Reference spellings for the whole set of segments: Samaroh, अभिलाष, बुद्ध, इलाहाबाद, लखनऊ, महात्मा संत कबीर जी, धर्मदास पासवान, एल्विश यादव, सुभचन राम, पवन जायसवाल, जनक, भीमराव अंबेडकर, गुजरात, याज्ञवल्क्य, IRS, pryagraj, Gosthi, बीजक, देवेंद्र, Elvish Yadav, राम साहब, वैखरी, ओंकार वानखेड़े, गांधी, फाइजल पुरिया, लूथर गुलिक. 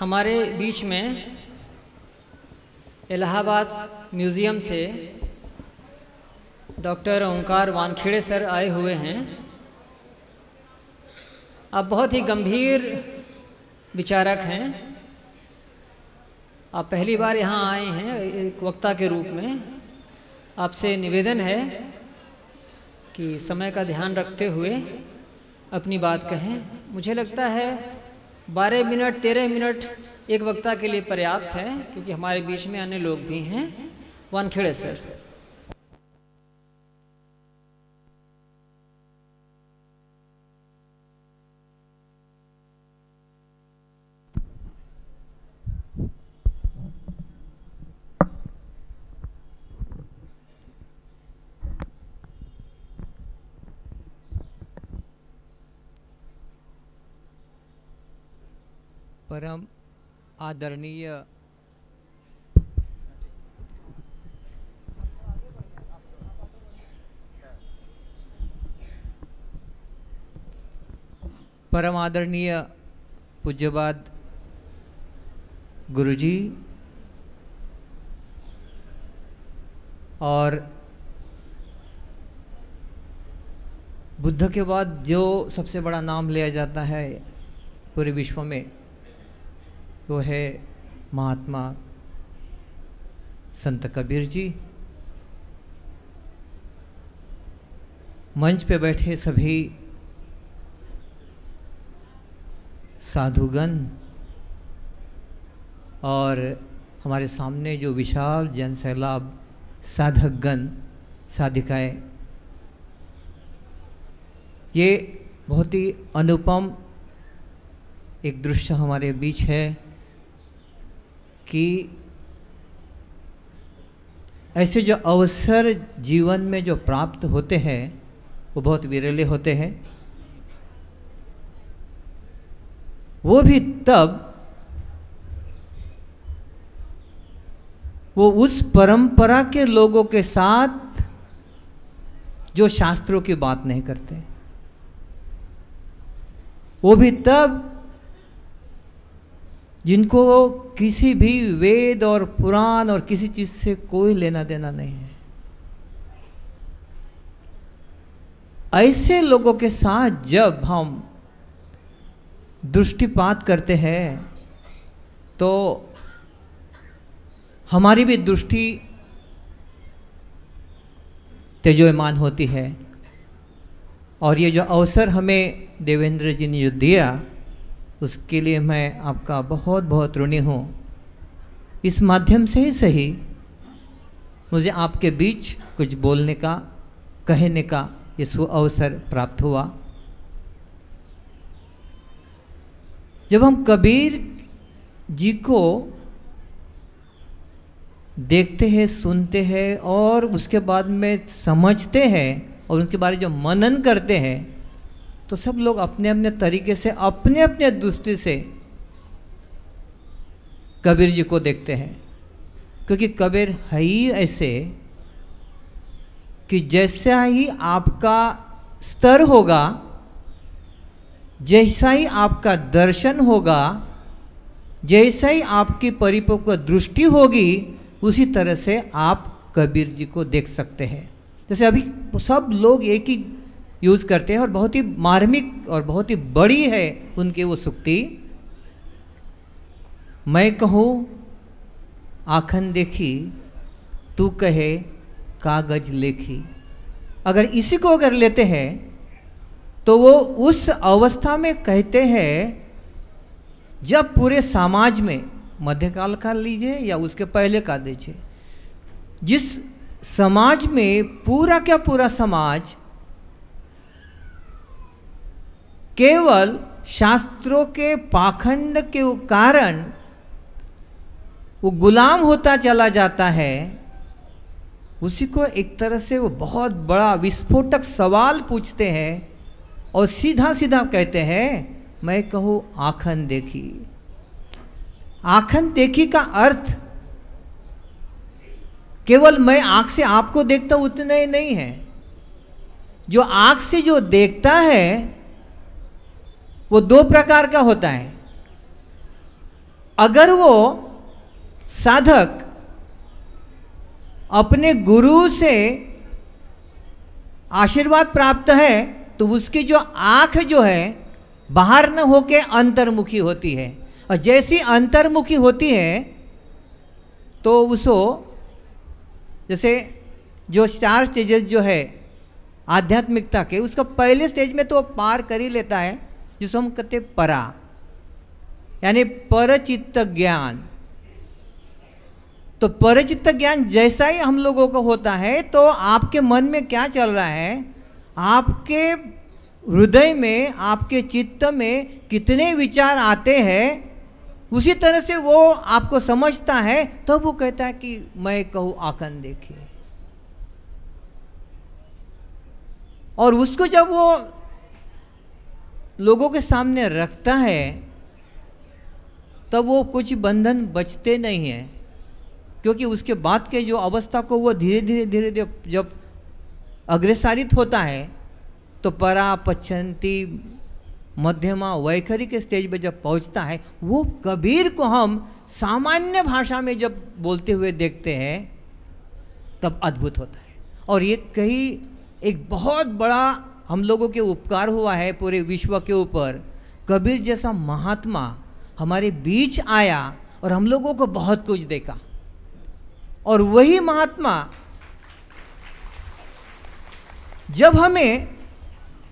हमारे बीच में इलाहाबाद म्यूज़ियम से डॉक्टर ओंकार वानखेड़े सर आए हुए हैं। आप बहुत ही गंभीर विचारक हैं। आप पहली बार यहाँ आए हैं एक वक्ता के रूप में। आपसे निवेदन है कि समय का ध्यान रखते हुए अपनी बात कहें। मुझे लगता है 12 मिनट 13 मिनट एक वक्ता के लिए पर्याप्त है, क्योंकि हमारे बीच में अन्य लोग भी हैं। वानखेड़े सर। परम आदरणीय पूज्यपाद गुरुजी और बुद्ध के बाद जो सबसे बड़ा नाम लिया जाता है पूरे विश्व में वो है महात्मा संत कबीर जी। मंच पे बैठे सभी साधुगण और हमारे सामने जो विशाल जन सैलाब साधकगण साधिकाएँ, ये बहुत ही अनुपम एक दृश्य हमारे बीच है कि ऐसे जो अवसर जीवन में जो प्राप्त होते हैं वो बहुत विरले होते हैं। वो भी तब वो उस परंपरा के लोगों के साथ जो शास्त्रों की बात नहीं करते, वो भी तब जिनको किसी भी वेद और पुराण और किसी चीज़ से कोई लेना देना नहीं है, ऐसे लोगों के साथ जब हम दृष्टिपात करते हैं तो हमारी भी दृष्टि तेजोमान होती है। और ये जो अवसर हमें देवेंद्र जी ने जो दिया उसके लिए मैं आपका बहुत बहुत ऋणी हूँ। इस माध्यम से ही सही मुझे आपके बीच कुछ बोलने का, कहने का ये सुअवसर प्राप्त हुआ। जब हम कबीर जी को देखते हैं, सुनते हैं और उसके बाद में समझते हैं और उनके बारे में जो मनन करते हैं, तो सब लोग अपने अपने तरीके से, अपने अपने दृष्टि से कबीर जी को देखते हैं, क्योंकि कबीर है ही ऐसे कि जैसा ही आपका स्तर होगा, जैसा ही आपका दर्शन होगा, जैसा ही आपकी परिपक्व दृष्टि होगी, उसी तरह से आप कबीर जी को देख सकते हैं। जैसे अभी सब लोग एक ही यूज़ करते हैं और बहुत ही मार्मिक और बहुत ही बड़ी है उनकी वो सुक्ति। मैं कहूँ आखन देखी, तू कहे कागज लेखी। अगर इसी को अगर लेते हैं तो वो उस अवस्था में कहते हैं जब पूरे समाज में, मध्यकाल का लीजिए या उसके पहले का लीजिए, जिस समाज में पूरा क्या पूरा समाज केवल शास्त्रों के पाखंड के कारण वो गुलाम होता चला जाता है, उसी को एक तरह से वो बहुत बड़ा विस्फोटक सवाल पूछते हैं और सीधा सीधा कहते हैं मैं कहूँ आखन देखी। आखन देखी का अर्थ केवल मैं आँख से आपको देखता हूँ उतना ही नहीं है। जो आँख से जो देखता है वो दो प्रकार का होता है, अगर वो साधक अपने गुरु से आशीर्वाद प्राप्त है तो उसकी जो आँख जो है बाहर न होके अंतर्मुखी होती है, और जैसी अंतर्मुखी होती है तो उसको जैसे जो चार स्टेजेस जो है आध्यात्मिकता के, उसका पहले स्टेज में तो पार कर ही लेता है, जिसको हम कहते परा यानी परचित्त ज्ञान। तो परचित्त ज्ञान जैसा ही हम लोगों को होता है तो आपके मन में क्या चल रहा है, आपके हृदय में, आपके चित्त में कितने विचार आते हैं उसी तरह से वो आपको समझता है। तब तो वो कहता है कि मैं कहूँ आकन देखिए, और उसको जब वो लोगों के सामने रखता है तब तो वो कुछ बंधन बचते नहीं है, क्योंकि उसके बाद के जो अवस्था को वो धीरे धीरे धीरे धीरे जब अग्रसारित होता है तो परा पच्छन्ति मध्यमा वैखरी के स्टेज पे जब पहुंचता है, वो कबीर को हम सामान्य भाषा में जब बोलते हुए देखते हैं तब अद्भुत होता है। और ये कहीं एक बहुत बड़ा हम लोगों के उपकार हुआ है पूरे विश्व के ऊपर, कबीर जैसा महात्मा हमारे बीच आया और हम लोगों को बहुत कुछ देखा, और वही महात्मा जब हमें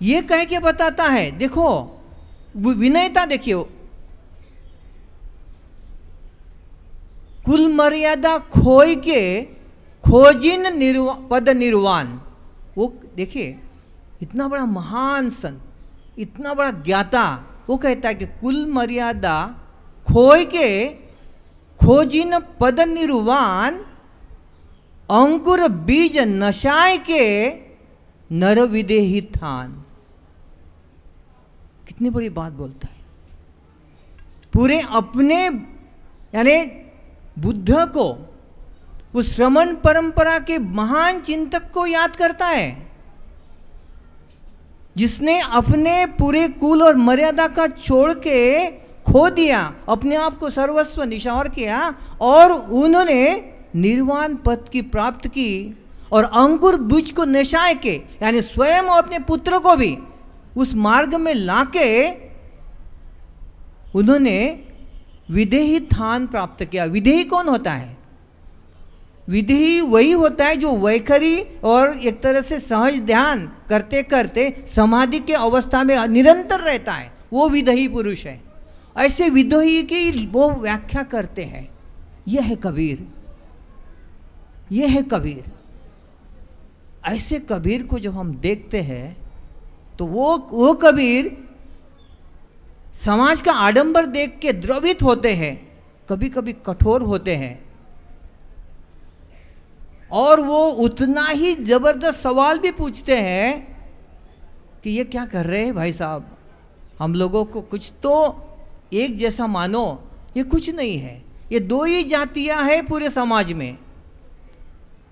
ये कह के बताता है, देखो विनयता देखियो, कुल मर्यादा खोई के खोजिन पद निर्वाण। वो देखिए इतना बड़ा महान संत, इतना बड़ा ज्ञाता, वो कहता है कि कुल मर्यादा खोई के खोजिन पद निर्वाण, अंकुर बीज नशाय के नर विदेही थान। कितनी बड़ी बात बोलता है। पूरे अपने यानी बुद्ध को, उस श्रमण परंपरा के महान चिंतक को याद करता है, जिसने अपने पूरे कुल और मर्यादा का छोड़ के खो दिया, अपने आप को सर्वस्व निछावर किया, और उन्होंने निर्वाण पद की प्राप्ति की, और अंकुर बीज को नशाए के यानी स्वयं अपने पुत्र को भी उस मार्ग में लाके उन्होंने विदेही थान प्राप्त किया। विदेही कौन होता है? विदेही वही होता है जो वैखरी और एक तरह से सहज ध्यान करते करते समाधि के अवस्था में निरंतर रहता है, वो विदेही पुरुष है। ऐसे विदेही की वो व्याख्या करते हैं। यह है कबीर, यह है कबीर। ऐसे कबीर को जब हम देखते हैं तो वो कबीर समाज का आडंबर देख के द्रवित होते हैं, कभी कभी कठोर होते हैं, और वो उतना ही जबरदस्त सवाल भी पूछते हैं कि ये क्या कर रहे हैं भाई साहब, हम लोगों को कुछ तो एक जैसा मानो। ये कुछ नहीं है, ये दो ही जातियां हैं पूरे समाज में,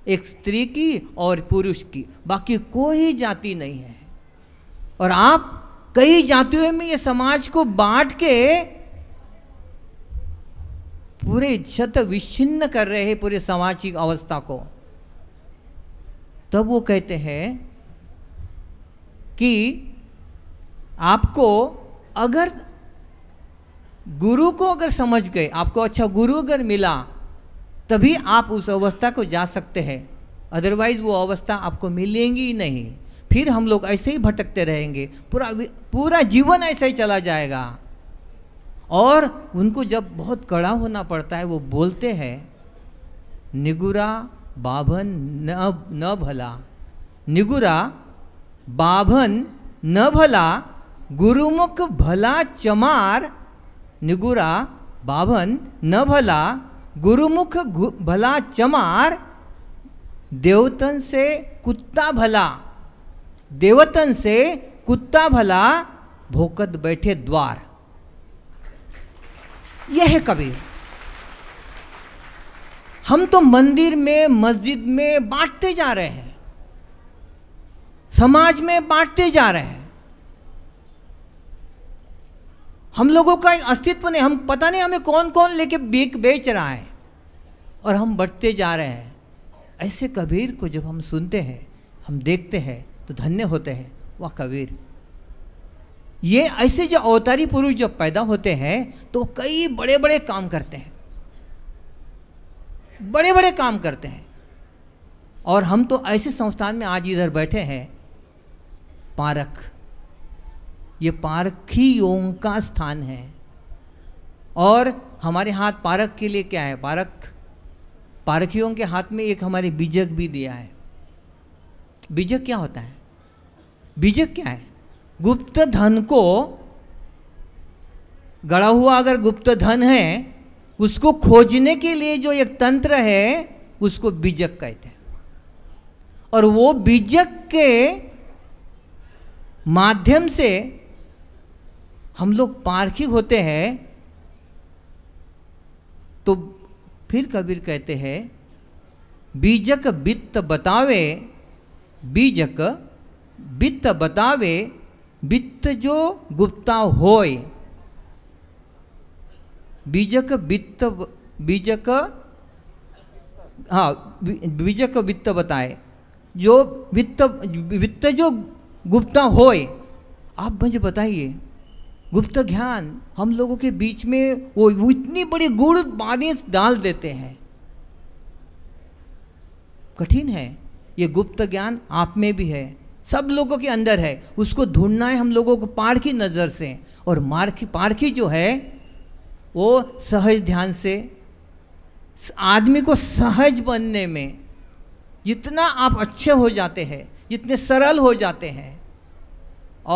एक स्त्री की और पुरुष की, बाकी कोई जाति नहीं है। और आप कई जातियों में ये समाज को बांट के पूरे क्षत विच्छिन्न कर रहे हैं पूरे सामाजिक अवस्था को। तब वो कहते हैं कि आपको अगर गुरु को अगर समझ गए, आपको अच्छा गुरु अगर मिला तभी आप उस अवस्था को जा सकते हैं, अदरवाइज वो अवस्था आपको मिलेंगी ही नहीं। फिर हम लोग ऐसे ही भटकते रहेंगे, पूरा जीवन ऐसे ही चला जाएगा। और उनको जब बहुत कड़ा होना पड़ता है वो बोलते हैं, निगुरा बाभन न भला, निगुरा बाभन न भला गुरुमुख भला चमार, निगुरा बाभन न भला गुरुमुख भला चमार, देवतन से कुत्ता भला, देवतन से कुत्ता भला भोकत बैठे द्वार। यह है कबीर। हम तो मंदिर में, मस्जिद में बांटते जा रहे हैं, समाज में बांटते जा रहे हैं। हम लोगों का अस्तित्व नहीं, हम पता नहीं हमें कौन कौन लेके बेच रहा है और हम बढ़ते जा रहे हैं। ऐसे कबीर को जब हम सुनते हैं, हम देखते हैं तो धन्य होते हैं। वह कबीर, ये ऐसे जो अवतारी पुरुष जब पैदा होते हैं तो कई बड़े बड़े काम करते हैं, बड़े बड़े काम करते हैं। और हम तो ऐसे संस्थान में आज इधर बैठे हैं। पारख, ये पारखियों का स्थान है और हमारे हाथ पारख के लिए क्या है, पारखियों के हाथ में एक हमारे बीजक भी दिया है। बीजक क्या होता है? बीजक क्या है? गुप्त धन को गड़ा हुआ, अगर गुप्त धन है उसको खोजने के लिए जो एक तंत्र है उसको बीजक कहते हैं। और वो बीजक के माध्यम से हम लोग पारखी होते हैं। तो फिर कबीर कहते हैं, बीजक वित्त बतावे, बीजक वित्त बतावे, वित्त जो गुप्ता होए। बीजक वित्त, बीजक, हाँ, बीजक वित्त बताए, जो वित्त जो गुप्ता होए। आप मुझे बताइए, गुप्त ज्ञान हम लोगों के बीच में वो इतनी बड़ी गुड़ बातें डाल देते हैं। कठिन है ये गुप्त ज्ञान, आप में भी है, सब लोगों के अंदर है। उसको ढूंढना है हम लोगों को पार की नज़र से। और पारखी जो है वो सहज ध्यान से, आदमी को सहज बनने में जितना आप अच्छे हो जाते हैं, जितने सरल हो जाते हैं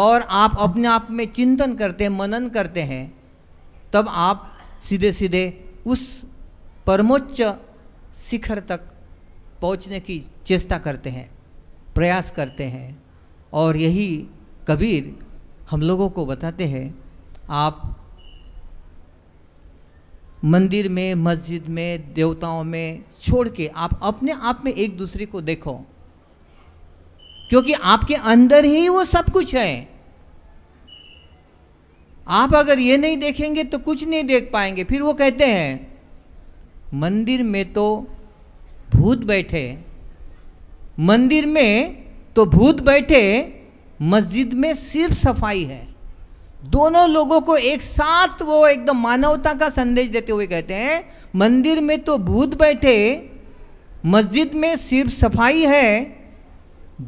और आप अपने आप में चिंतन करते हैं, मनन करते हैं, तब आप सीधे सीधे उस परमोच्च शिखर तक पहुंचने की चेष्टा करते हैं, प्रयास करते हैं। और यही कबीर हम लोगों को बताते हैं। आप मंदिर में, मस्जिद में, देवताओं में छोड़ के आप अपने आप में एक दूसरे को देखो, क्योंकि आपके अंदर ही वो सब कुछ है। आप अगर ये नहीं देखेंगे तो कुछ नहीं देख पाएंगे। फिर वो कहते हैं, मंदिर में तो भूत बैठे, मंदिर में तो भूत बैठे, मस्जिद में सिर्फ सफाई है। दोनों लोगों को एक साथ वो एकदम मानवता का संदेश देते हुए कहते हैं, मंदिर में तो भूत बैठे, मस्जिद में सिर्फ सफाई है।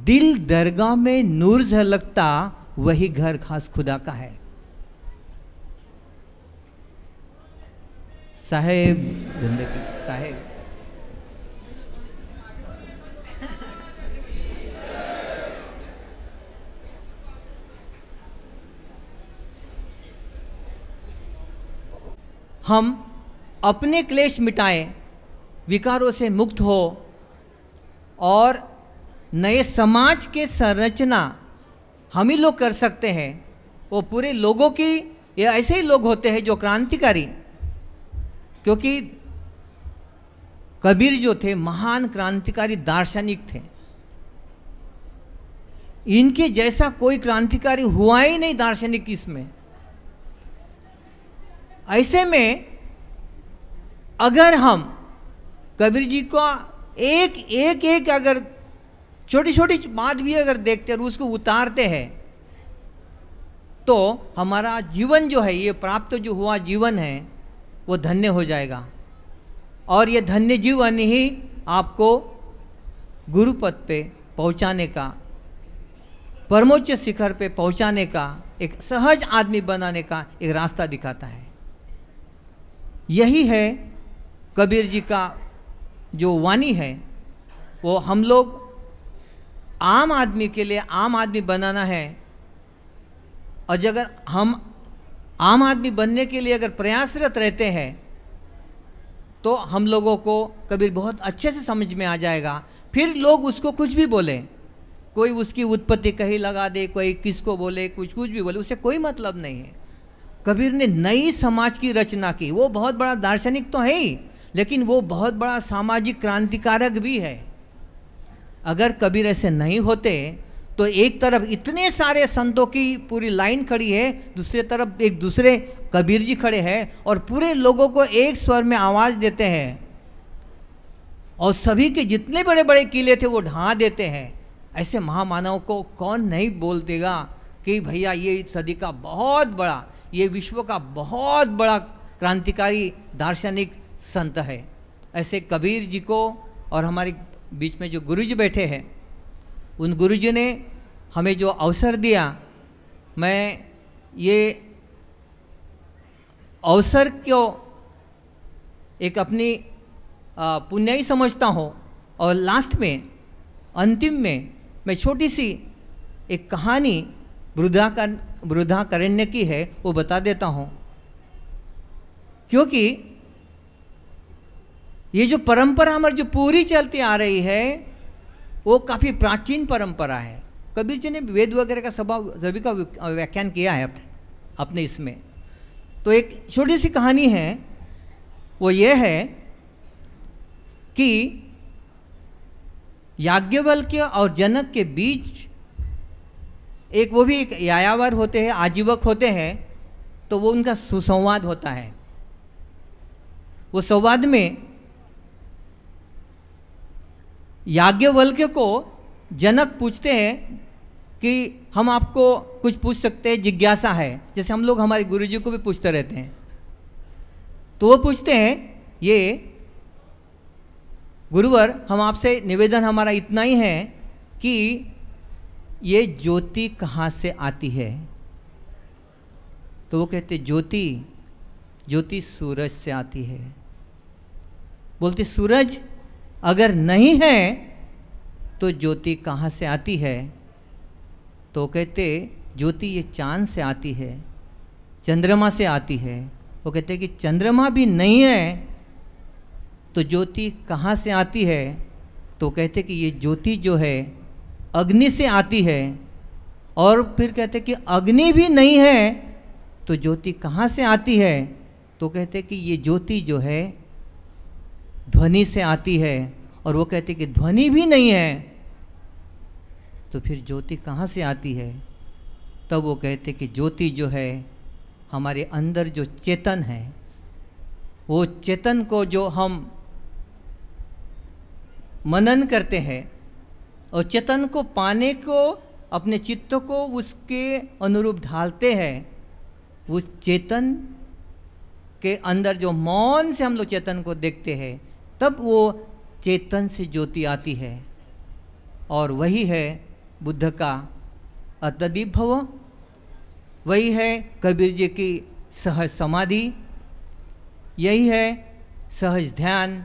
दिल दरगाह में नूर झलकता, वही घर खास खुदा का है। साहेब जिंदगी साहेब, हम अपने क्लेश मिटाएं, विकारों से मुक्त हो और नए समाज के संरचना हम ही लोग कर सकते हैं। वो पूरे लोगों की, ये ऐसे ही लोग होते हैं जो क्रांतिकारी, क्योंकि कबीर जो थे महान क्रांतिकारी दार्शनिक थे। इनके जैसा कोई क्रांतिकारी हुआ ही नहीं दार्शनिक इसमें। ऐसे में अगर हम कबीर जी को एक एक एक अगर छोटी छोटी बात भी अगर देखते हैं और उसको उतारते हैं तो हमारा जीवन जो है, ये प्राप्त जो हुआ जीवन है, वो धन्य हो जाएगा। और ये धन्य जीवन ही आपको गुरुपद पे पहुंचाने का, परमोच्च शिखर पे पहुंचाने का, एक सहज आदमी बनाने का एक रास्ता दिखाता है। यही है कबीर जी का जो वाणी है, वो हम लोग आम आदमी के लिए आम आदमी बनाना है। और अगर हम आम आदमी बनने के लिए अगर प्रयासरत रहते हैं तो हम लोगों को कबीर बहुत अच्छे से समझ में आ जाएगा। फिर लोग उसको कुछ भी बोले, कोई उसकी उत्पत्ति कहीं लगा दे, कोई किसको बोले, कुछ भी बोले, उससे कोई मतलब नहीं है। कबीर ने नई समाज की रचना की। वो बहुत बड़ा दार्शनिक तो है ही, लेकिन वो बहुत बड़ा सामाजिक क्रांतिकारक भी है। अगर कबीर ऐसे नहीं होते तो एक तरफ इतने सारे संतों की पूरी लाइन खड़ी है, दूसरे तरफ एक दूसरे कबीर जी खड़े हैं और पूरे लोगों को एक स्वर में आवाज़ देते हैं और सभी के जितने बड़े बड़े किले थे वो ढहा देते हैं। ऐसे महामानव को कौन नहीं बोल देगा कि भैया ये सदी का बहुत बड़ा, ये विश्व का बहुत बड़ा क्रांतिकारी दार्शनिक संत है। ऐसे कबीर जी को और हमारे बीच में जो गुरुजी बैठे हैं, उन गुरुजी ने हमें जो अवसर दिया, मैं ये अवसर को एक अपनी पुण्य ही समझता हूँ। और लास्ट में, अंतिम में, मैं छोटी सी एक कहानी वृद्धाकरण्य की है वो बता देता हूँ, क्योंकि ये जो परंपरा हमारी जो पूरी चलती आ रही है वो काफ़ी प्राचीन परंपरा है। कबीर जी ने वेद वगैरह का सभी का व्याख्यान किया है अपने इसमें। तो एक छोटी सी कहानी है, वो ये है कि याग्यवल्क और जनक के बीच एक वो भी एक यायावर होते हैं, आजीवक होते हैं, तो वो उनका सुसंवाद होता है। वो संवाद में याज्ञवल्क्य को जनक पूछते हैं कि हम आपको कुछ पूछ सकते हैं, जिज्ञासा है, जैसे हम लोग हमारे गुरुजी को भी पूछते रहते हैं। तो वो पूछते हैं, ये गुरुवर, हम आपसे निवेदन हमारा इतना ही है कि ये ज्योति कहाँ से आती है? तो वो कहते ज्योति ज्योति सूरज से आती है। बोलते सूरज अगर नहीं है तो ज्योति कहाँ से आती है? तो कहते ज्योति ये चांद से आती है, चंद्रमा से आती है। वो कहते कि चंद्रमा भी नहीं है तो ज्योति कहाँ से आती है? तो कहते कि ये ज्योति जो है अग्नि से आती है। और फिर कहते कि अग्नि भी नहीं है तो ज्योति कहाँ से आती है? तो कहते कि ये ज्योति जो है ध्वनि से आती है। और वो कहते कि ध्वनि भी नहीं है तो फिर ज्योति कहाँ से आती है? तब वो कहते कि ज्योति जो है हमारे अंदर जो चेतन है, वो चेतन को जो हम मनन करते हैं और चेतन को पाने को अपने चित्त को उसके अनुरूप ढालते हैं, वो चेतन के अंदर जो मौन से हम लोग चेतन को देखते हैं, तब वो चेतन से ज्योति आती है। और वही है बुद्ध का अतदीप भव, वही है कबीर जी की सहज समाधि, यही है सहज ध्यान,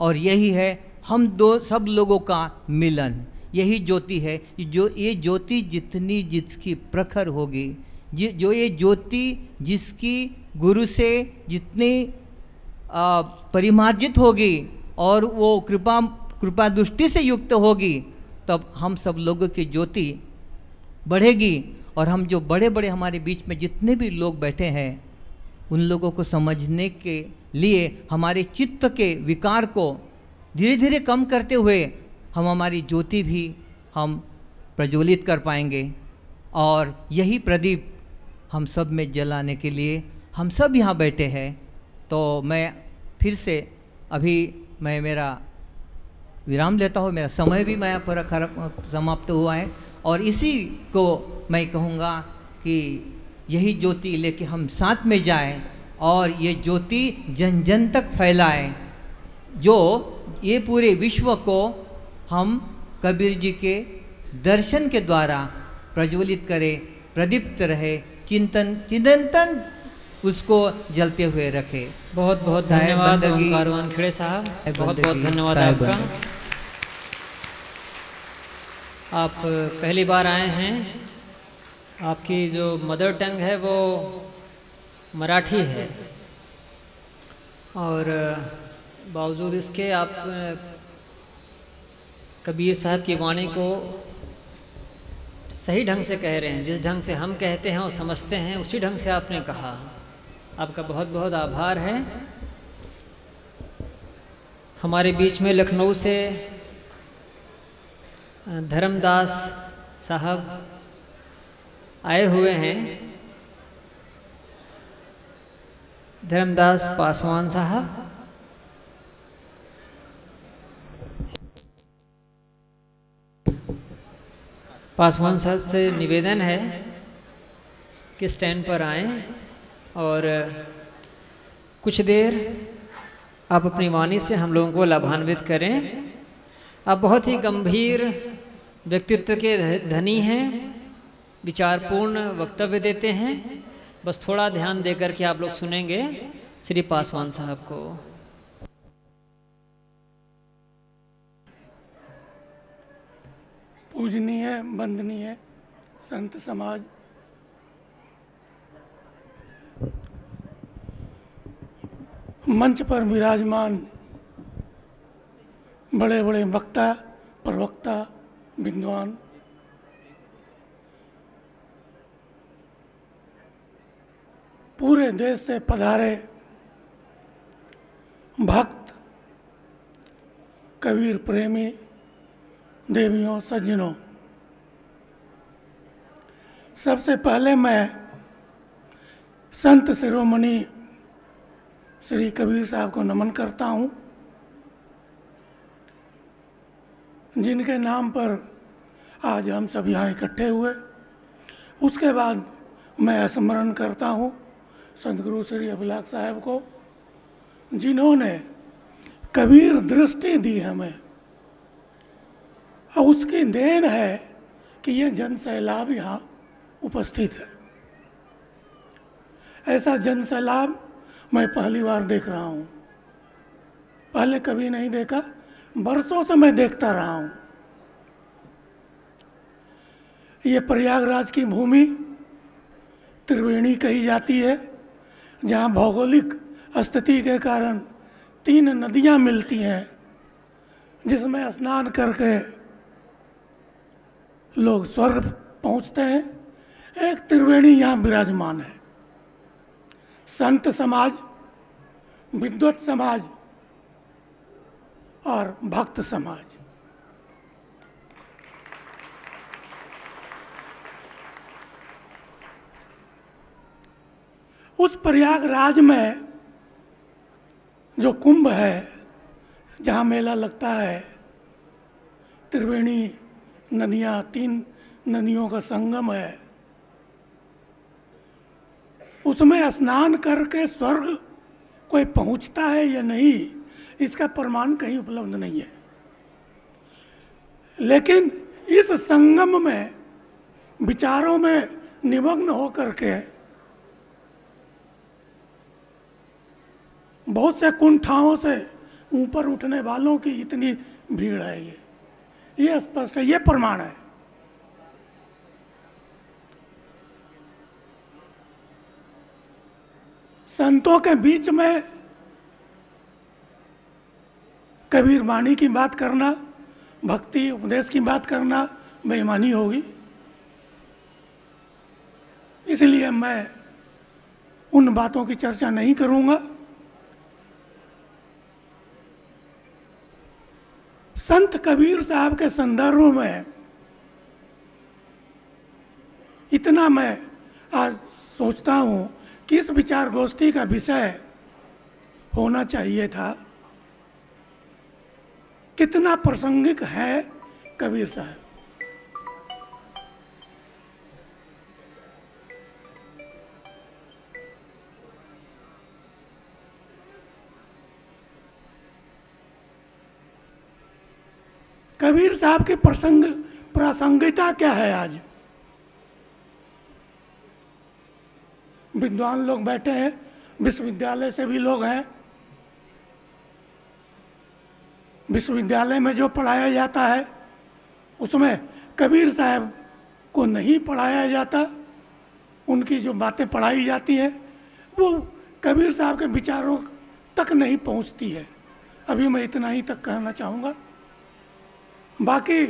और यही है हम दो सब लोगों का मिलन। यही ज्योति है। जो ये ज्योति जितनी जिसकी प्रखर होगी, जो ये ज्योति जिसकी गुरु से जितनी परिमार्जित होगी और वो कृपा दृष्टि से युक्त होगी, तब हम सब लोगों की ज्योति बढ़ेगी। और हम जो बड़े बड़े हमारे बीच में जितने भी लोग बैठे हैं, उन लोगों को समझने के लिए हमारे चित्त के विकार को धीरे धीरे कम करते हुए हम हमारी ज्योति भी हम प्रज्वलित कर पाएंगे। और यही प्रदीप हम सब में जलाने के लिए हम सब यहाँ बैठे हैं। तो मैं फिर से अभी मैं मेरा विराम लेता हूँ, मेरा समय भी मैं पूरा समाप्त हुआ है। और इसी को मैं कहूँगा कि यही ज्योति लेके हम साथ में जाएं और ये ज्योति जन जन तक फैलाएं, जो ये पूरे विश्व को हम कबीर जी के दर्शन के द्वारा प्रज्वलित करें, प्रदीप्त रहे, चिंतन उसको जलते हुए रखे। बहुत बहुत धन्यवाद ओंकार वानखेड़े साहब, बहुत बहुत धन्यवाद आपका। आप पहली बार आए हैं, आपकी जो मदर टंग है वो मराठी है, और बावजूद इसके आप कबीर साहब की वाणी को सही ढंग से कह रहे हैं। जिस ढंग से हम कहते हैं और समझते हैं, उसी ढंग से आपने कहा। आपका बहुत बहुत आभार है। हमारे बीच में लखनऊ से धर्मदास साहब आए हुए हैं। धर्मदास पासवान साहब, पासवान साहब से निवेदन है कि स्टैंड पर आएं और कुछ देर आप अपनी वाणी से हम लोगों को लाभान्वित करें। आप बहुत ही गंभीर व्यक्तित्व के धनी हैं, विचारपूर्ण वक्तव्य देते हैं। बस थोड़ा ध्यान देकर के आप लोग सुनेंगे श्री पासवान साहब को। पूजनीय वंदनीय संत समाज, मंच पर विराजमान बड़े बड़े वक्ता, प्रवक्ता, विद्वान, पूरे देश से पधारे भक्त, कबीर प्रेमी, देवियों, सज्जनों, सबसे पहले मैं संत शिरोमणि श्री कबीर साहब को नमन करता हूं, जिनके नाम पर आज हम सब यहाँ इकट्ठे हुए। उसके बाद मैं स्मरण करता हूं सदगुरु श्री अभिलाष साहब को, जिन्होंने कबीर दृष्टि दी हमें, और उसकी देन है कि ये जनसैलाब यहाँ उपस्थित है। ऐसा जनसैलाब मैं पहली बार देख रहा हूँ, पहले कभी नहीं देखा, बरसों से मैं देखता रहा हूँ। ये प्रयागराज की भूमि त्रिवेणी कही जाती है, जहाँ भौगोलिक स्थिति के कारण 3 नदियाँ मिलती हैं, जिसमें स्नान करके लोग स्वर्ग पहुँचते हैं। एक त्रिवेणी यहाँ विराजमान है। संत समाज, विद्वत समाज और भक्त समाज, उस प्रयागराज में जो कुंभ है, जहाँ मेला लगता है, त्रिवेणी नदियाँ, 3 नदियों का संगम है, उसमें स्नान करके स्वर्ग कोई पहुँचता है या नहीं, इसका प्रमाण कहीं उपलब्ध नहीं है। लेकिन इस संगम में विचारों में निमग्न होकर के बहुत से कुंठाओं से ऊपर उठने वालों की इतनी भीड़ है, ये स्पष्ट है, ये प्रमाण है। संतों के बीच में कबीर वाणी की बात करना, भक्ति उपदेश की बात करना बेईमानी होगी, इसलिए मैं उन बातों की चर्चा नहीं करूंगा। संत कबीर साहब के संदर्भ में इतना मैं आज सोचता हूँ कि इस विचार गोष्ठी का विषय होना चाहिए था। कितना प्रासंगिक है कबीर साहब। कबीर साहब की प्रासंगिकता क्या है? आज विद्वान लोग बैठे हैं, विश्वविद्यालय से भी लोग हैं, विश्वविद्यालय में जो पढ़ाया जाता है उसमें कबीर साहब को नहीं पढ़ाया जाता। उनकी जो बातें पढ़ाई जाती हैं वो कबीर साहब के विचारों तक नहीं पहुंचती है। अभी मैं इतना ही तक कहना चाहूँगा, बाकी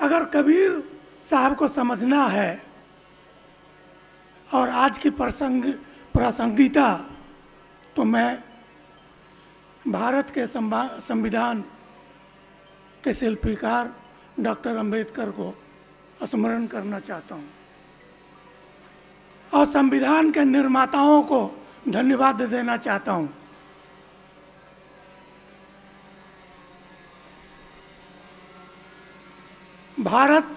अगर कबीर साहब को समझना है और आज की प्रासंगिकता, तो मैं भारत के संविधान के शिल्पीकार डॉक्टर अंबेडकर को स्मरण करना चाहता हूँ और संविधान के निर्माताओं को धन्यवाद देना चाहता हूँ। भारत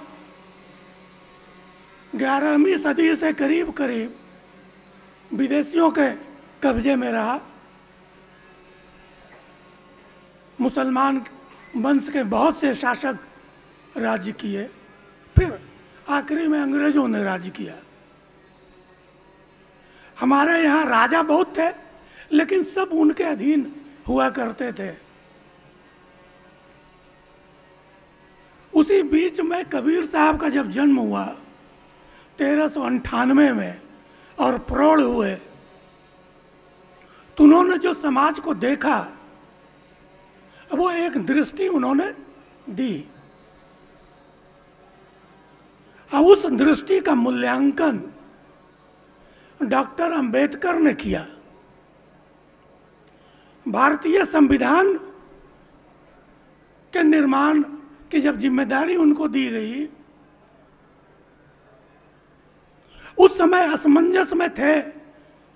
11वीं सदी से करीब करीब विदेशियों के कब्जे में रहा। मुसलमान वंश के बहुत से शासक राज्य किए, फिर आखिरी में अंग्रेजों ने राज्य किया। हमारे यहाँ राजा बहुत थे लेकिन सब उनके अधीन हुआ करते थे। उसी बीच में कबीर साहब का जब जन्म हुआ 1398 में और प्रौढ़ हुए तो उन्होंने जो समाज को देखा वो एक दृष्टि उन्होंने दी और उस दृष्टि का मूल्यांकन डॉक्टर अंबेडकर ने किया। भारतीय संविधान के निर्माण की जब जिम्मेदारी उनको दी गई उस समय असमंजस में थे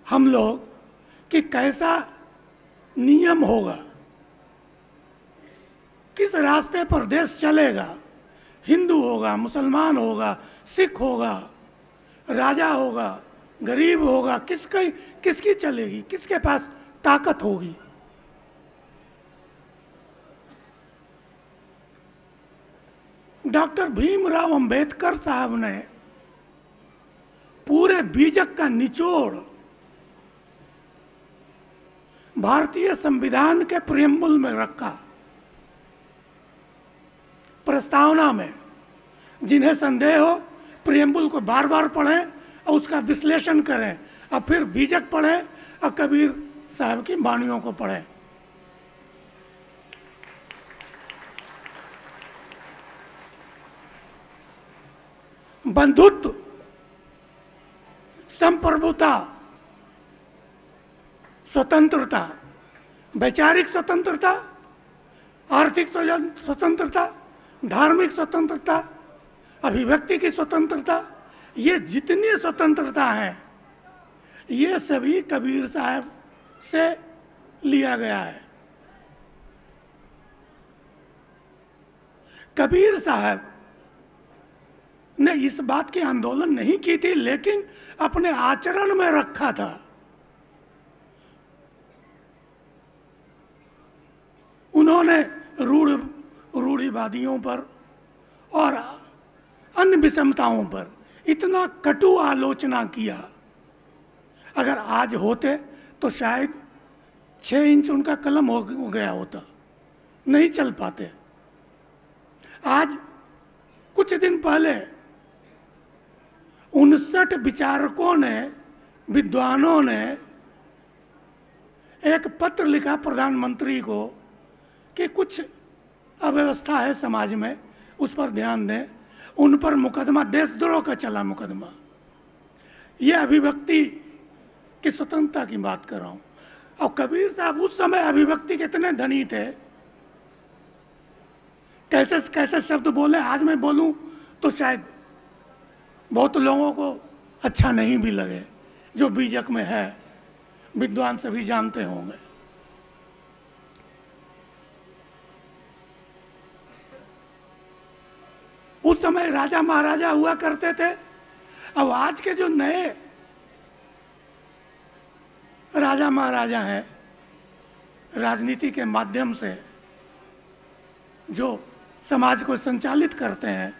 हम लोग कि कैसा नियम होगा, किस रास्ते पर देश चलेगा, हिंदू होगा, मुसलमान होगा, सिख होगा, राजा होगा, गरीब होगा, किसकी चलेगी, किसके पास ताकत होगी। डॉक्टर भीमराव अंबेडकर साहब ने पूरे बीजक का निचोड़ भारतीय संविधान के प्रीएम्बल में रखा, प्रस्तावना में। जिन्हें संदेह हो प्रीएम्बल को बार बार पढ़ें और उसका विश्लेषण करें और फिर बीजक पढ़ें और कबीर साहब की वाणियों को पढ़ें। बंधुत्व, संप्रभुता, स्वतंत्रता, वैचारिक स्वतंत्रता, आर्थिक स्वतंत्रता, धार्मिक स्वतंत्रता, अभिव्यक्ति की स्वतंत्रता, ये जितनी स्वतंत्रता हैं ये सभी कबीर साहब से लिया गया है। कबीर साहब ने इस बात की आंदोलन नहीं की थी लेकिन अपने आचरण में रखा था। उन्होंने रूढ़िवादियों पर और अन्य विषमताओं पर इतना कटु आलोचना किया। अगर आज होते तो शायद 6 इंच उनका कलम हो गया होता, नहीं चल पाते। आज कुछ दिन पहले 59 विचारकों ने, विद्वानों ने एक पत्र लिखा प्रधानमंत्री को कि कुछ अव्यवस्था है समाज में, उस पर ध्यान दें। उन पर मुकदमा, देशद्रोह का चला मुकदमा। ये अभिव्यक्ति की स्वतंत्रता की बात कर रहा हूँ। और कबीर साहब उस समय अभिव्यक्ति के इतने धनी थे, कैसे कैसे शब्द बोले। आज मैं बोलूँ तो शायद बहुत लोगों को अच्छा नहीं भी लगे जो बीजक में है, विद्वान सभी जानते होंगे। उस समय राजा महाराजा हुआ करते थे। अब आज के जो नए राजा महाराजा हैं राजनीति के माध्यम से जो समाज को संचालित करते हैं,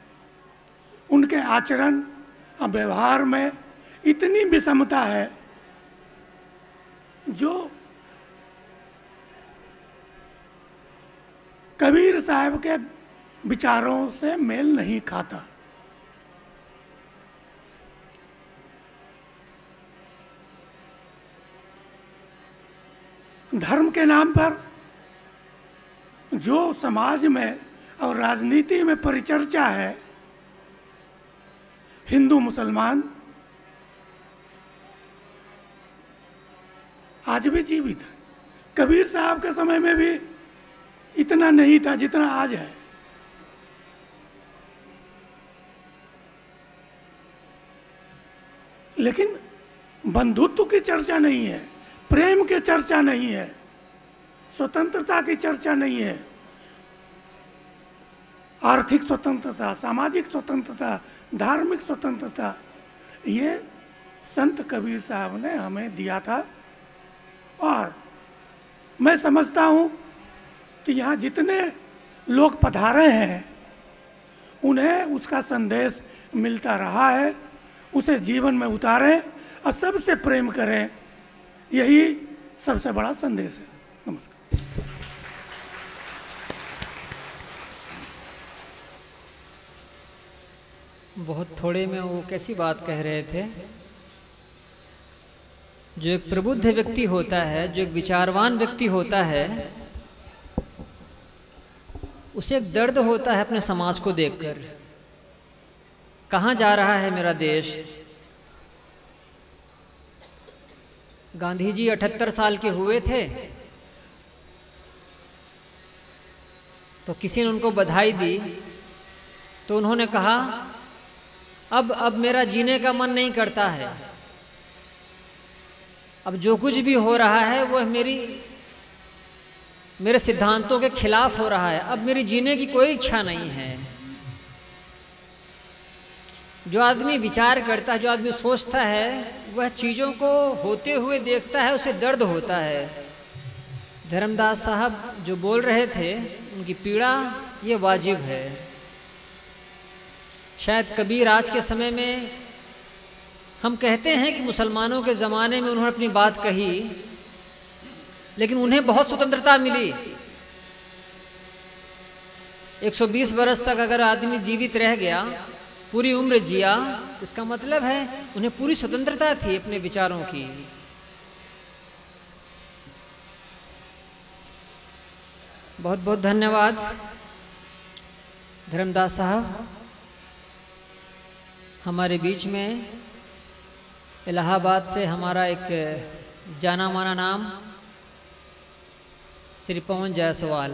उनके आचरण और व्यवहार में इतनी विषमता है जो कबीर साहब के विचारों से मेल नहीं खाता। धर्म के नाम पर जो समाज में और राजनीति में परिचर्चा है, हिंदू मुसलमान आज भी जीवित है। कबीर साहब के समय में भी इतना नहीं था जितना आज है। लेकिन बंधुत्व की चर्चा नहीं है, प्रेम की चर्चा नहीं है, स्वतंत्रता की चर्चा नहीं है, आर्थिक स्वतंत्रता, सामाजिक स्वतंत्रता, धार्मिक स्वतंत्रता, ये संत कबीर साहब ने हमें दिया था। और मैं समझता हूँ कि यहाँ जितने लोग पधारे हैं उन्हें उसका संदेश मिलता रहा है, उसे जीवन में उतारें और सबसे प्रेम करें, यही सबसे बड़ा संदेश है। नमस्कार। बहुत थोड़े में वो कैसी बात कह रहे थे। जो एक प्रबुद्ध व्यक्ति होता है, जो एक विचारवान व्यक्ति होता है, उसे एक दर्द होता है अपने समाज को देखकर। कहाँ जा रहा है मेरा देश। गांधी जी 78 साल के हुए थे तो किसी ने उनको बधाई दी तो उन्होंने कहा अब मेरा जीने का मन नहीं करता है, अब जो कुछ भी हो रहा है वह मेरे सिद्धांतों के खिलाफ हो रहा है, अब मेरी जीने की कोई इच्छा नहीं है। जो आदमी विचार करता है, जो आदमी सोचता है, वह चीज़ों को होते हुए देखता है, उसे दर्द होता है। धर्मदास साहब जो बोल रहे थे, उनकी पीड़ा ये वाजिब है। शायद कबीर आज के समय में हम कहते हैं कि मुसलमानों के ज़माने में उन्होंने अपनी बात कही, लेकिन उन्हें बहुत स्वतंत्रता मिली। 120 बरस तक अगर आदमी जीवित रह गया, पूरी उम्र जिया, इसका मतलब है उन्हें पूरी स्वतंत्रता थी अपने विचारों की। बहुत बहुत धन्यवाद धर्मदास साहब। हमारे बीच में इलाहाबाद से हमारा एक जाना माना नाम श्री पवन जायसवाल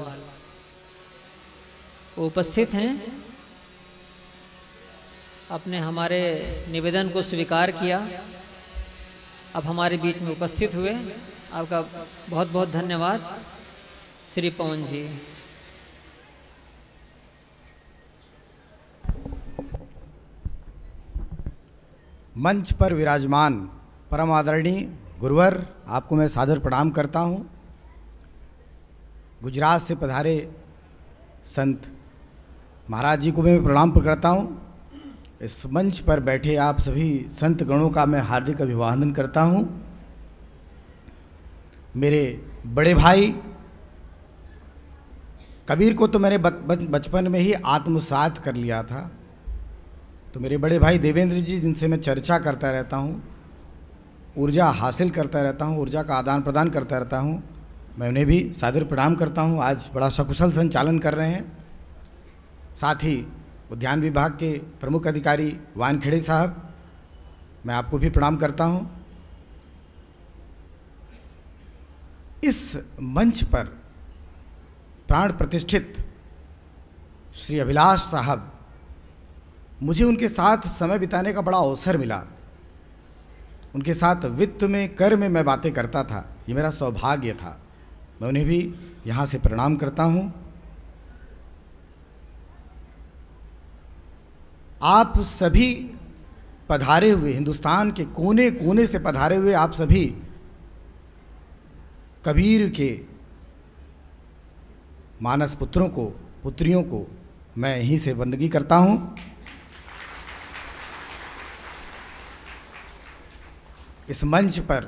वो उपस्थित हैं। आपने हमारे निवेदन को स्वीकार किया, अब हमारे बीच में उपस्थित हुए, आपका बहुत बहुत धन्यवाद श्री पवन जी। मंच पर विराजमान परम आदरणीय गुरुवर, आपको मैं सादर प्रणाम करता हूँ। गुजरात से पधारे संत महाराज जी को मैं प्रणाम करता हूँ। इस मंच पर बैठे आप सभी संत गणों का मैं हार्दिक अभिवादन करता हूं। मेरे बड़े भाई कबीर को तो मैंने बचपन में ही आत्मसात कर लिया था, तो मेरे बड़े भाई देवेंद्र जी जिनसे मैं चर्चा करता रहता हूं, ऊर्जा हासिल करता रहता हूं, ऊर्जा का आदान प्रदान करता रहता हूं, मैं उन्हें भी सादर प्रणाम करता हूं। आज बड़ा सकुशल संचालन कर रहे हैं। साथ ही उद्यान विभाग के प्रमुख अधिकारी वानखेड़े साहब, मैं आपको भी प्रणाम करता हूं। इस मंच पर प्राण प्रतिष्ठित श्री अभिलाष साहब, मुझे उनके साथ समय बिताने का बड़ा अवसर मिला। उनके साथ वित्त में, कर में मैं बातें करता था, ये मेरा सौभाग्य था। मैं उन्हें भी यहाँ से प्रणाम करता हूँ। आप सभी पधारे हुए, हिंदुस्तान के कोने कोने से पधारे हुए आप सभी कबीर के मानस पुत्रों को, पुत्रियों को मैं यहीं से वंदगी करता हूं। इस मंच पर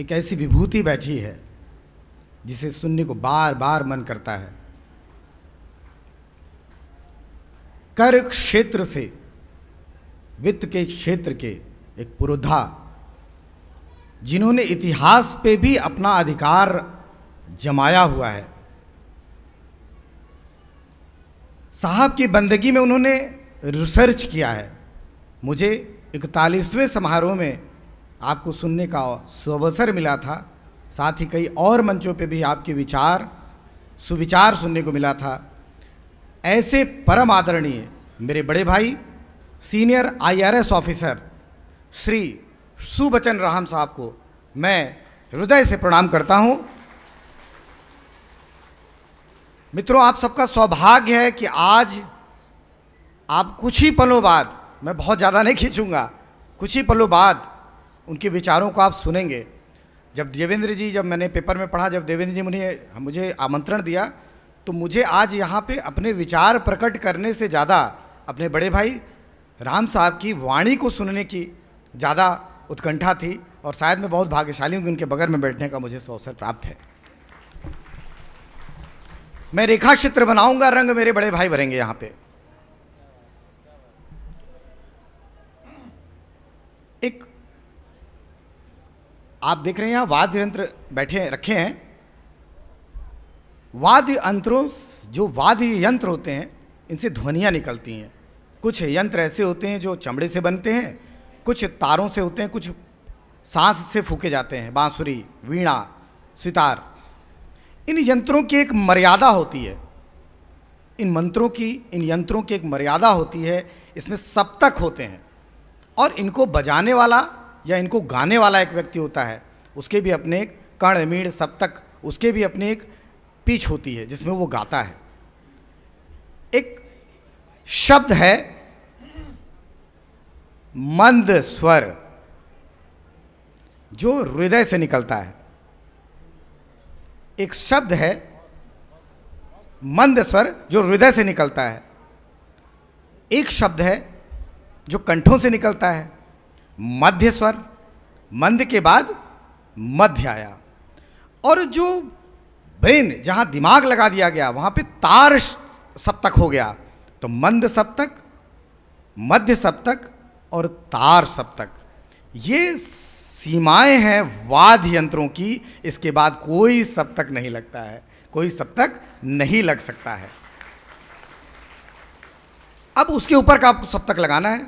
एक ऐसी विभूति बैठी है जिसे सुनने को बार बार मन करता है। कर क्षेत्र से, वित्त के क्षेत्र के एक पुरोधा, जिन्होंने इतिहास पे भी अपना अधिकार जमाया हुआ है। साहब की बंदगी में उन्होंने रिसर्च किया है। मुझे 41वें समारोह में आपको सुनने का अवसर मिला था। साथ ही कई और मंचों पे भी आपके विचार, सुविचार सुनने को मिला था। ऐसे परम आदरणीय मेरे बड़े भाई senior IRS officer Shri सुभचन राम साहब को मैं हृदय से प्रणाम करता हूं। मित्रों, आप सबका सौभाग्य है कि आज आप कुछ ही पलों बाद, मैं बहुत ज़्यादा नहीं खींचूंगा, कुछ ही पलों बाद उनके विचारों को आप सुनेंगे। जब देवेंद्र जी, जब मैंने पेपर में पढ़ा, जब देवेंद्र जी मुझे आमंत्रण दिया तो मुझे आज यहाँ पे अपने विचार प्रकट करने से ज़्यादा अपने बड़े भाई राम साहब की वाणी को सुनने की ज़्यादा उत्कंठा थी, और शायद मैं बहुत भाग्यशाली हूँ कि उनके बगल में बैठने का मुझे अवसर प्राप्त है। मैं रेखा चित्र बनाऊँगा, रंग मेरे बड़े भाई भरेंगे। यहाँ पे एक आप देख रहे हैं, यहाँ वाद्य यंत्र बैठे रखे हैं। वाद्य यंत्र होते हैं, इनसे ध्वनियाँ निकलती हैं। कुछ यंत्र ऐसे होते हैं जो चमड़े से बनते हैं, कुछ तारों से होते हैं, कुछ सांस से फूके जाते हैं, बांसुरी, वीणा, सितार। इन यंत्रों की एक मर्यादा होती है, इन यंत्रों की एक मर्यादा होती है। इसमें सप्तक होते हैं और इनको बजाने वाला या इनको गाने वाला एक व्यक्ति होता है। उसके भी अपने एक कर्ण, मीण, सप्तक, उसके भी अपने एक पिच होती है जिसमें वो गाता है। एक शब्द है मंद स्वर जो हृदय से निकलता है। एक शब्द है मंद स्वर जो हृदय से निकलता है। एक शब्द है जो कंठों से निकलता है, मध्य स्वर। मंद के बाद मध्य आया, और जो ब्रेन, जहाँ दिमाग लगा दिया गया, वहाँ पे तार सप्तक हो गया। तो मंद सप्तक, मध्य सप्तक और तार सप्तक, ये सीमाएं हैं वाद्य यंत्रों की। इसके बाद कोई सप्तक नहीं लगता है, कोई सप्तक नहीं लग सकता है। अब उसके ऊपर का सप्तक लगाना है,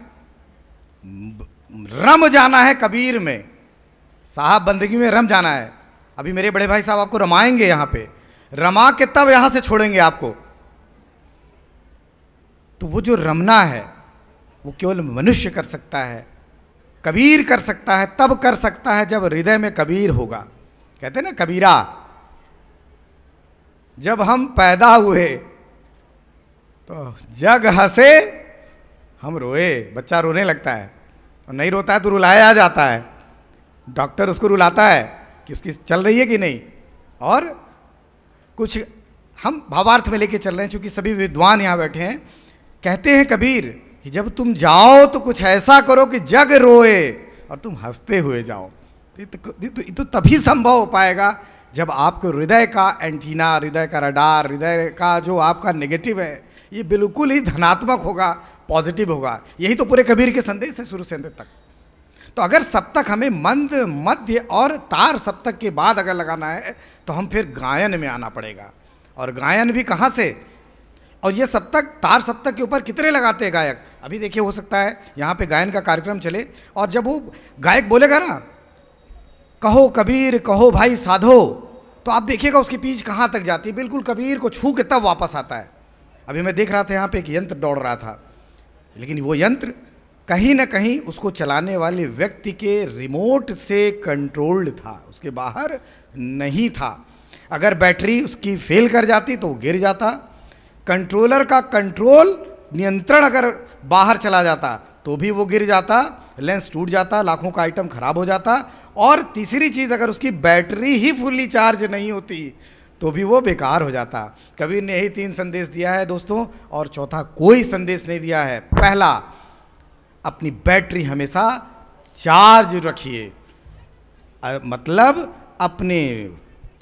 रम जाना है कबीर में। साहब, बंदगी में रम जाना है। अभी मेरे बड़े भाई साहब आपको रमाएंगे, यहाँ पे रमा के तब यहाँ से छोड़ेंगे आपको। तो वो जो रमना है वो केवल मनुष्य कर सकता है, कबीर कर सकता है। तब कर सकता है जब हृदय में कबीर होगा। कहते हैं ना, कबीरा। जब हम पैदा हुए तो जग हंसे हम रोए। बच्चा रोने लगता है और नहीं रोता है तो रुलाया जाता है। डॉक्टर उसको रुलाता है कि उसकी चल रही है कि नहीं। और कुछ हम भावार्थ में लेके चल रहे हैं, चूँकि सभी विद्वान यहाँ बैठे हैं। कहते हैं कबीर कि जब तुम जाओ तो कुछ ऐसा करो कि जग रोए और तुम हंसते हुए जाओ। तो तभी संभव हो पाएगा जब आपको हृदय का एंटीना, हृदय का रडार, हृदय का जो आपका नेगेटिव है, ये बिल्कुल ही धनात्मक होगा, पॉजिटिव होगा। यही तो पूरे कबीर के संदेश है शुरू से अंत तक। तो अगर सप्तक हमें मंद, मध्य और तार सप्तक के बाद अगर लगाना है तो हम फिर गायन में आना पड़ेगा। और गायन भी कहाँ से? और ये सप्तक, तार सप्तक के ऊपर कितने लगाते हैं गायक? अभी देखिए, हो सकता है यहाँ पे गायन का कार्यक्रम चले और जब वो गायक बोलेगा ना, कहो कबीर कहो भाई साधो, तो आप देखिएगा उसकी पीछ कहाँ तक जाती है, बिल्कुल कबीर को छू के तब वापस आता है। अभी मैं देख रहा था, यहाँ पे एक यंत्र दौड़ रहा था, लेकिन वो यंत्र कहीं ना कहीं उसको चलाने वाले व्यक्ति के रिमोट से कंट्रोल्ड था, उसके बाहर नहीं था। अगर बैटरी उसकी फेल कर जाती तो वो गिर जाता। कंट्रोलर का कंट्रोल, नियंत्रण अगर बाहर चला जाता तो भी वो गिर जाता, लेंस टूट जाता, लाखों का आइटम खराब हो जाता। और तीसरी चीज़, अगर उसकी बैटरी ही फुल्ली चार्ज नहीं होती तो भी वो बेकार हो जाता। कबीर ने यही तीन संदेश दिया है दोस्तों, और चौथा कोई संदेश नहीं दिया है। पहला, अपनी बैटरी हमेशा चार्ज रखिए, मतलब अपने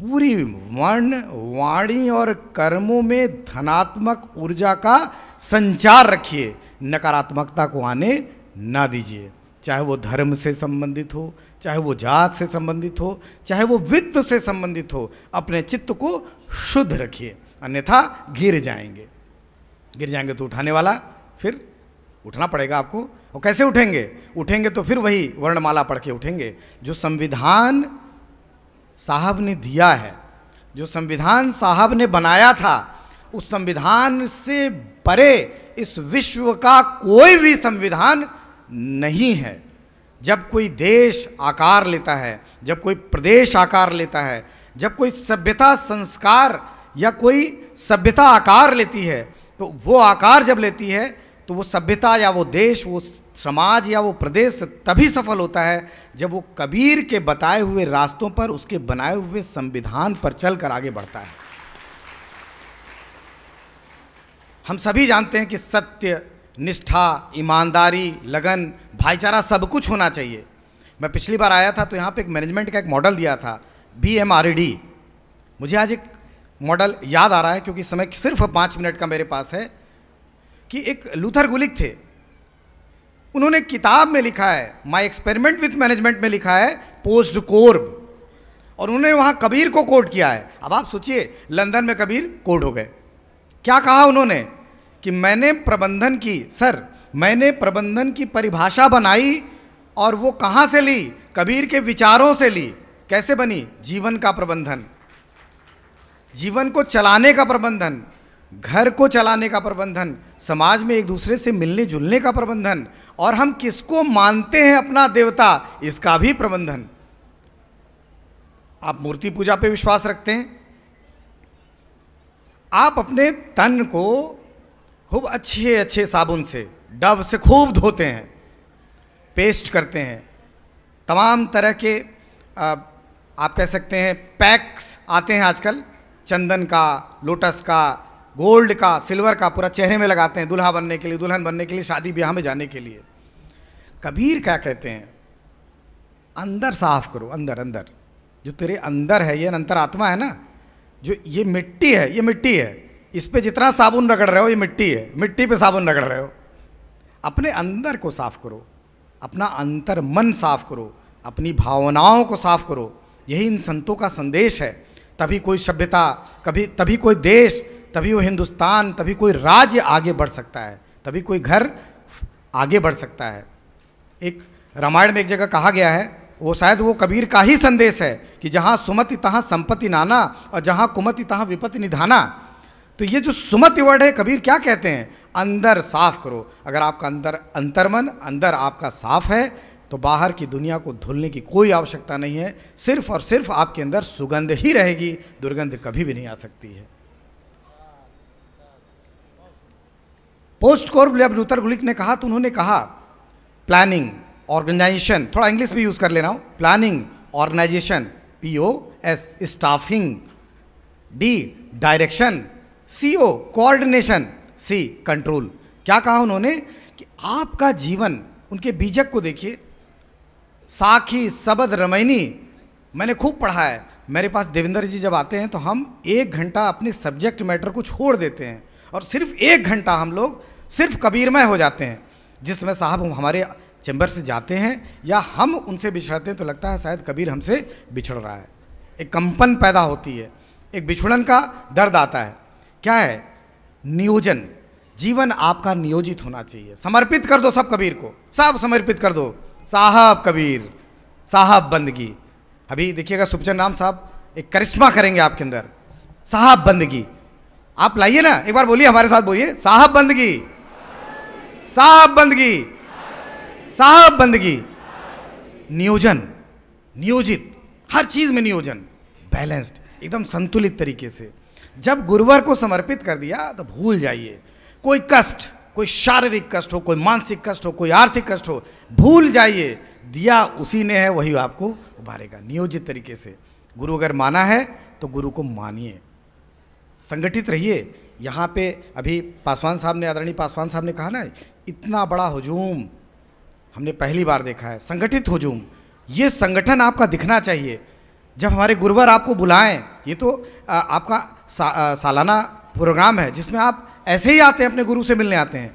पूरी मन, वाणी और कर्मों में धनात्मक ऊर्जा का संचार रखिए, नकारात्मकता को आने ना दीजिए। चाहे वो धर्म से संबंधित हो, चाहे वो जात से संबंधित हो, चाहे वो वित्त से संबंधित हो, अपने चित्त को शुद्ध रखिए, अन्यथा गिर जाएंगे। गिर जाएंगे तो उठाने वाला, फिर उठना पड़ेगा आपको। और कैसे उठेंगे? उठेंगे तो फिर वही वर्णमाला पढ़ के उठेंगे जो संविधान साहब ने दिया है, जो संविधान साहब ने बनाया था। उस संविधान से परे इस विश्व का कोई भी संविधान नहीं है। जब कोई देश आकार लेता है, जब कोई प्रदेश आकार लेता है, जब कोई सभ्यता संस्कार या कोई सभ्यता आकार लेती है, तो वो आकार जब लेती है तो वो सभ्यता या वो देश, वो समाज या वो प्रदेश तभी सफल होता है जब वो कबीर के बताए हुए रास्तों पर, उसके बनाए हुए संविधान पर चलकर आगे बढ़ता है। हम सभी जानते हैं कि सत्य, निष्ठा, ईमानदारी, लगन, भाईचारा सब कुछ होना चाहिए। मैं पिछली बार आया था तो यहाँ पे एक मैनेजमेंट का एक मॉडल दिया था, BMRD। मुझे आज एक मॉडल याद आ रहा है क्योंकि समय सिर्फ 5 मिनट का मेरे पास है, कि एक लूथर गुलिक थे, उन्होंने किताब में लिखा है, माय एक्सपेरिमेंट विथ मैनेजमेंट में लिखा है पोस्ट कोर्ब, और उन्होंने वहाँ कबीर को कोट किया है। अब आप सोचिए, लंदन में कबीर कोट हो गए। क्या कहा उन्होंने कि मैंने प्रबंधन की परिभाषा बनाई, और वो कहाँ से ली? कबीर के विचारों से ली। कैसे बनी? जीवन का प्रबंधन, जीवन को चलाने का प्रबंधन, घर को चलाने का प्रबंधन, समाज में एक दूसरे से मिलने जुलने का प्रबंधन, और हम किसको मानते हैं अपना देवता, इसका भी प्रबंधन। आप मूर्ति पूजा पे विश्वास रखते हैं, आप अपने तन को खूब अच्छे अच्छे साबुन से, डव से खूब धोते हैं, पेस्ट करते हैं, तमाम तरह के आप कह सकते हैं पैक्स आते हैं आजकल, चंदन का, लोटस का, गोल्ड का, सिल्वर का, पूरा चेहरे में लगाते हैं दूल्हा बनने के लिए, दुल्हन बनने के लिए, शादी ब्याह में जाने के लिए। कबीर क्या कहते हैं? अंदर साफ करो, अंदर अंदर, जो तेरे अंदर है, ये अंतरात्मा है ना, जो ये मिट्टी है, ये मिट्टी है, इस पे जितना साबुन रगड़ रहे हो ये मिट्टी है, मिट्टी पे साबुन रगड़ रहे हो। अपने अंदर को साफ करो, अपना अंतर मन साफ करो, अपनी भावनाओं को साफ करो। यही इन संतों का संदेश है। तभी कोई सभ्यता, कभी तभी कोई देश, तभी वो हिंदुस्तान, तभी कोई राज्य आगे बढ़ सकता है, तभी कोई घर आगे बढ़ सकता है। एक रामायण में एक जगह कहा गया है, वो शायद वो कबीर का ही संदेश है, कि जहाँ सुमति तहाँ संपत्ति नाना, और जहाँ कुमति तहाँ विपत्ति निधाना। तो ये जो सुमति वर्ड है, कबीर क्या कहते हैं? अंदर साफ करो। अगर आपका अंदर अंतर्मन, अंदर आपका साफ है, तो बाहर की दुनिया को धुलने की कोई आवश्यकता नहीं है। सिर्फ और सिर्फ आपके अंदर सुगंध ही रहेगी, दुर्गंध कभी भी नहीं आ सकती है। पोस्ट कोर्ब लेब लूथर गुलिक ने कहा, तो उन्होंने कहा प्लानिंग, ऑर्गेनाइजेशन, थोड़ा इंग्लिश भी यूज कर ले रहा हूँ, planning, organisation, POS, staffing, D, direction, CO, coordination, C, control. क्या कहा उन्होंने कि आपका जीवन, उनके बीजक को देखिए, साखी सबद रमैनी, मैंने खूब पढ़ा है। मेरे पास देवेंद्र जी जब आते हैं तो हम 1 घंटा अपने सब्जेक्ट मैटर को छोड़ देते हैं, और सिर्फ 1 घंटा हम लोग सिर्फ कबीरमय हो जाते हैं, जिसमें साहब हमारे चैम्बर से जाते हैं या हम उनसे बिछड़ते हैं, तो लगता है शायद कबीर हमसे बिछड़ रहा है। एक कंपन पैदा होती है, एक बिछड़न का दर्द आता है। क्या है? नियोजन। जीवन आपका नियोजित होना चाहिए। समर्पित कर दो सब कबीर को, सब समर्पित कर दो, साहब कबीर, साहब बंदगी। अभी देखिएगा सुभचन राम साहब एक करिश्मा करेंगे आपके अंदर, साहब बंदगी। आप लाइए ना, एक बार बोलिए, हमारे साथ बोलिए, साहब बंदगी, साहब बंदगी, साहब बंदगी। नियोजन, नियोजित, हर चीज में नियोजन, बैलेंस्ड, एकदम संतुलित तरीके से। जब गुरुवर को समर्पित कर दिया तो भूल जाइए कोई कष्ट, कोई शारीरिक कष्ट हो, कोई मानसिक कष्ट हो, कोई आर्थिक कष्ट हो, भूल जाइए, दिया उसी ने है, वही आपको उभारेगा। नियोजित तरीके से गुरु अगर माना है तो गुरु को मानिए, संगठित रहिए। यहाँ पे अभी पासवान साहब ने, आदरणीय पासवान साहब ने कहा ना, इतना बड़ा हुजूम हमने पहली बार देखा है, संगठित हुजूम। ये संगठन आपका दिखना चाहिए। जब हमारे गुरुवर आपको बुलाएं, ये तो आपका सालाना प्रोग्राम है जिसमें आप ऐसे ही आते हैं, अपने गुरु से मिलने आते हैं,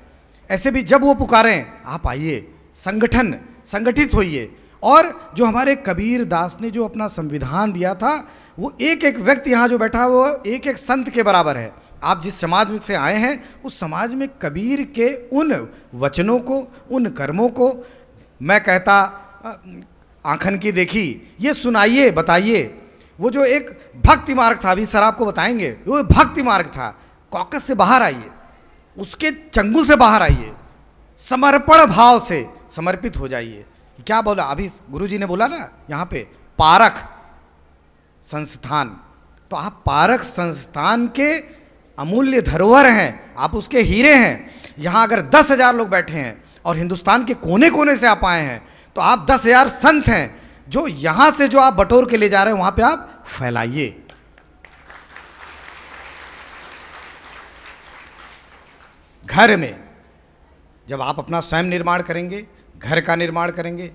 ऐसे भी जब वो पुकारें आप आइए। संगठन, संगठित होइए। और जो हमारे कबीर दास ने जो अपना संविधान दिया था, वो एक एक व्यक्ति यहाँ जो बैठा है वो एक एक संत के बराबर है। आप जिस समाज से आए हैं उस समाज में कबीर के उन वचनों को, उन कर्मों को, मैं कहता आँखन की देखी, ये सुनाइए, बताइए। वो जो एक भक्ति मार्ग था, अभी सर आपको बताएंगे, वो भक्ति मार्ग था। कॉकस से बाहर आइए, उसके चंगुल से बाहर आइए, समर्पण भाव से समर्पित हो जाइए। क्या बोला? अभी गुरुजी ने बोला ना यहाँ पे पारख संस्थान, तो आप पारख संस्थान के अमूल्य धरोहर हैं, आप उसके हीरे हैं। यहाँ अगर 10,000 लोग बैठे हैं और हिंदुस्तान के कोने कोने से आप आए हैं, तो आप 10,000 संत हैं जो यहाँ से जो आप बटोर के ले जा रहे हैं वहाँ पे आप फैलाइए। घर में जब आप अपना स्वयं निर्माण करेंगे, घर का निर्माण करेंगे,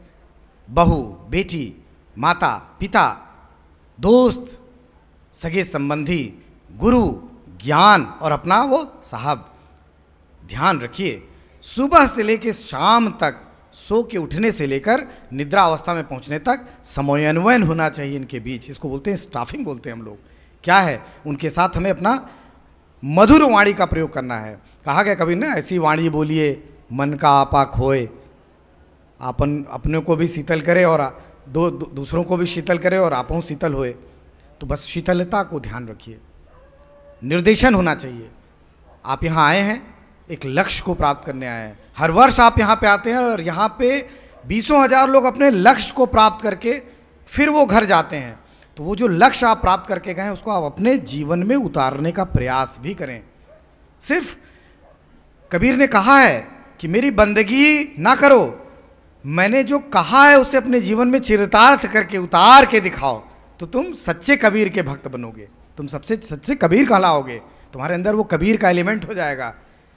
बहू, बेटी, माता, पिता, दोस्त, सगे संबंधी, गुरु, ज्ञान और अपना वो साहब। ध्यान रखिए, सुबह से लेकर शाम तक, सो के उठने से लेकर निद्रा अवस्था में पहुंचने तक समन्वयन होना चाहिए इनके बीच। इसको बोलते हैं स्टाफिंग, बोलते हैं हम लोग। क्या है, उनके साथ हमें अपना मधुर वाणी का प्रयोग करना है। कहा गया कबीर ने, ऐसी वाणी बोलिए मन का आपा खोए, आपन अपने को भी शीतल करे और दूसरों को भी शीतल करे और आपों शीतल होए। तो बस शीतलता को ध्यान रखिए। निर्देशन होना चाहिए। आप यहाँ आए हैं, एक लक्ष्य को प्राप्त करने आए हैं। हर वर्ष आप यहाँ पे आते हैं और यहाँ पे 20,000 लोग अपने लक्ष्य को प्राप्त करके फिर वो घर जाते हैं। तो वो जो लक्ष्य आप प्राप्त करके गए हैं उसको आप अपने जीवन में उतारने का प्रयास भी करें। सिर्फ कबीर ने कहा है कि मेरी बंदगी ना करो, मैंने जो कहा है उसे अपने जीवन में चरितार्थ करके उतार के दिखाओ, तो तुम सच्चे कबीर के भक्त बनोगे, तुम सबसे सच्चे कबीर कहलाओगे, तुम्हारे अंदर वो कबीर का एलिमेंट हो जाएगा।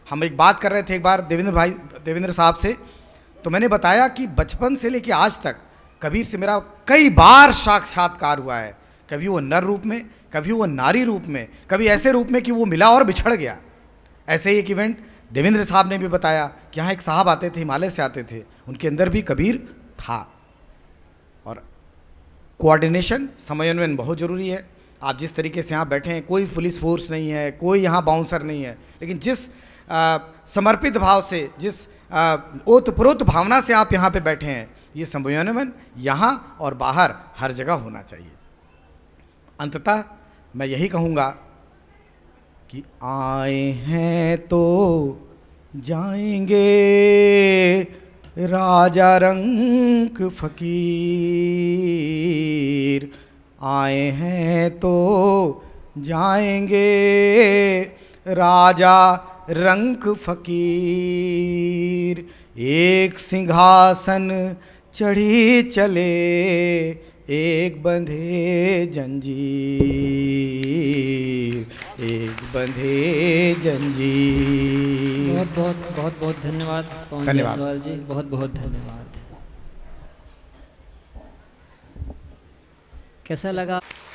हम एक बात कर रहे थे एक बार देवेंद्र साहब से, तो मैंने बताया कि बचपन से लेकर आज तक कबीर से मेरा कई बार साक्षात्कार हुआ है। कभी वो नर रूप में, कभी वो नारी रूप में, कभी ऐसे रूप में कि वो मिला और बिछड़ गया। ऐसे ही एक इवेंट देवेंद्र साहब ने भी बताया कि यहाँ एक साहब आते थे, हिमालय से आते थे, उनके अंदर भी कबीर था। और कोऑर्डिनेशन, समन्वयन बहुत ज़रूरी है। आप जिस तरीके से यहाँ बैठे हैं, कोई पुलिस फोर्स नहीं है, कोई यहाँ बाउंसर नहीं है, लेकिन जिस समर्पित भाव से, जिस ओतप्रोत भावना से आप यहाँ पे बैठे हैं, ये समन्वयन यहाँ और बाहर हर जगह होना चाहिए। अंततः मैं यही कहूँगा कि आए हैं तो जाएंगे राजा रंग फकीर, आए हैं तो जाएंगे राजा रंक फकीर। एक सिंहासन चढ़ी चले, एक बंधे जंजीर, एक बंधे जंजीर। बहुत बहुत बहुत बहुत धन्यवाद पांडेवाल जी, बहुत बहुत धन्यवाद। कैसा लगा?